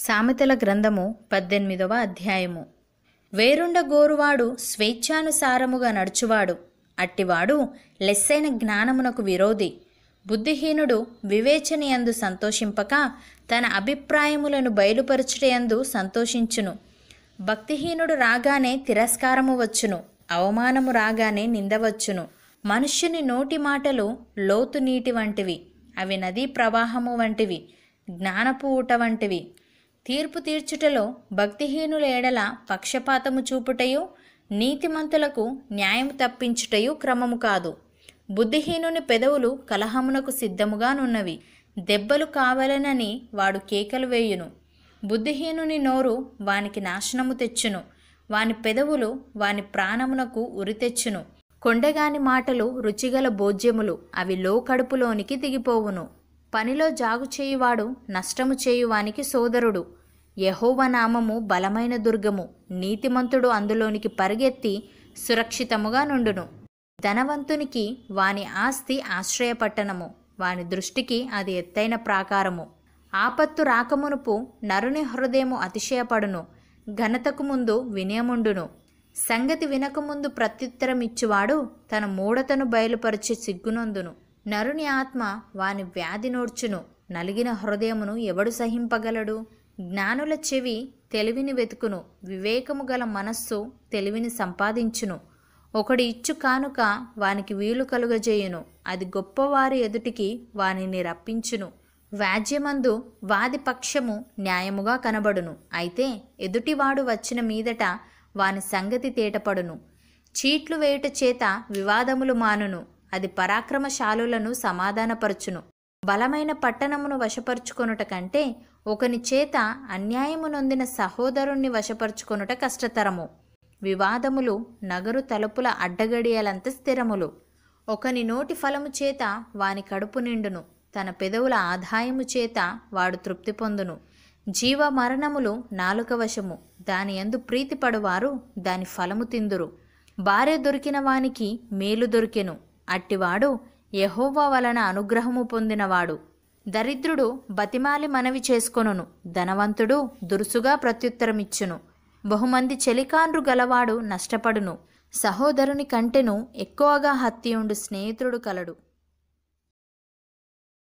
సామెతల గ్రంథము 18వ అధ్యాయము. వేరుండ గోరువాడు స్వేచ్ఛానుసారముగా నడుచువాడు, అట్టివాడు లెస్సైన జ్ఞానమునకు విరోధి. బుద్ధిహీనుడు వివేచనయందు సంతోషింపక తన అభిప్రాయములను బయలుపరచుటయందు సంతోషించును. భక్తిహీనుడు రాగానే తిరస్కారము వచ్చును, అవమానము రాగానే నిందవచ్చును. మనుష్యుని నోటి మాటలు లోతు నీటి వంటివి, అవి నదీ ప్రవాహము వంటివి, జ్ఞానపు ఊట వంటివి. తీర్పు తీర్చుటలో భక్తిహీనుల ఎడల పక్షపాతము చూపుటయు నీతిమంతులకు న్యాయము తప్పించుటయు క్రమము కాదు. బుద్ధిహీనుని పెదవులు కలహమునకు సిద్ధముగానున్నవి, దెబ్బలు కావాలనని వాడు కేకలు వేయును. బుద్ధిహీనుని నోరు వానికి నాశనము తెచ్చును, వాని పెదవులు వాని ప్రాణమునకు ఉరి తెచ్చును. కొండగాని మాటలు రుచిగల భోజ్యములు, అవి లోకడుపులోనికి దిగిపోవును. పనిలో జాగు చేయువాడు నష్టము చేయువానికి సోదరుడు. యెహోవా నామము బలమైన దుర్గము, నీతిమంతుడు అందులోనికి పరిగెత్తి సురక్షితముగా నుండును. ధనవంతునికి వాని ఆస్తి ఆశ్రయపట్టణము, వాని దృష్టికి అది ఎత్తైన ప్రాకారము. ఆపత్తు రాకమునుపు నరుని హృదయము అతిశయపడును, ఘనతకు ముందు వినయముండును. సంగతి వినకముందు ప్రత్యుత్తరమిచ్చువాడు తన మూఢతను బయలుపరిచి సిగ్గునందును. నరుని ఆత్మ వాని వ్యాధి నోడ్చును, నలిగిన హృదయమును ఎవడు సహింపగలడు? జ్ఞానుల చెవి తెలివిని వెతుకును, వివేకము గల మనస్సు తెలివిని సంపాదించును. ఒకడి ఇచ్చు కానుక వానికి వీలు కలుగజేయును, అది గొప్పవారి ఎదుటికి వానిని రప్పించును. వ్యాజ్యమందు వాది పక్షము న్యాయముగా కనబడును, అయితే ఎదుటివాడు వచ్చిన మీదట వాని సంగతి తేటపడును. చీట్లు వేయుట చేత వివాదములు మానును, అది పరాక్రమశాలులను సమాధానపరచును. బలమైన పట్టణమును వశపరుచుకొనుట కంటే ఒకని చేత అన్యాయము నొందిన సహోదరుణ్ణి వశపరుచుకొనుట కష్టతరము. వివాదములు నగరు తలుపుల అడ్డగడియలంత స్థిరములు. ఒకని నోటి ఫలము చేత వాని కడుపు నిండును, తన పెదవుల ఆదాయము చేత వాడు తృప్తి పొందును. జీవ మరణములు నాలుక వశము, దాని యందు ప్రీతిపడువారు దాని ఫలము తిందురు. భార్య దొరికిన వానికి మేలు దొరికెను, అట్టివాడు యెహోవా వలన అనుగ్రహము పొందినవాడు. దరిద్రుడు బతిమాలి మనవి చేసుకొనును, ధనవంతుడు దురుసుగా ప్రత్యుత్తరమిచ్చును. బహుమంది చెలికాన్రు గలవాడు నష్టపడును, సహోదరుని కంటెను ఎక్కువగా హత్యుండు స్నేహితుడు కలడు.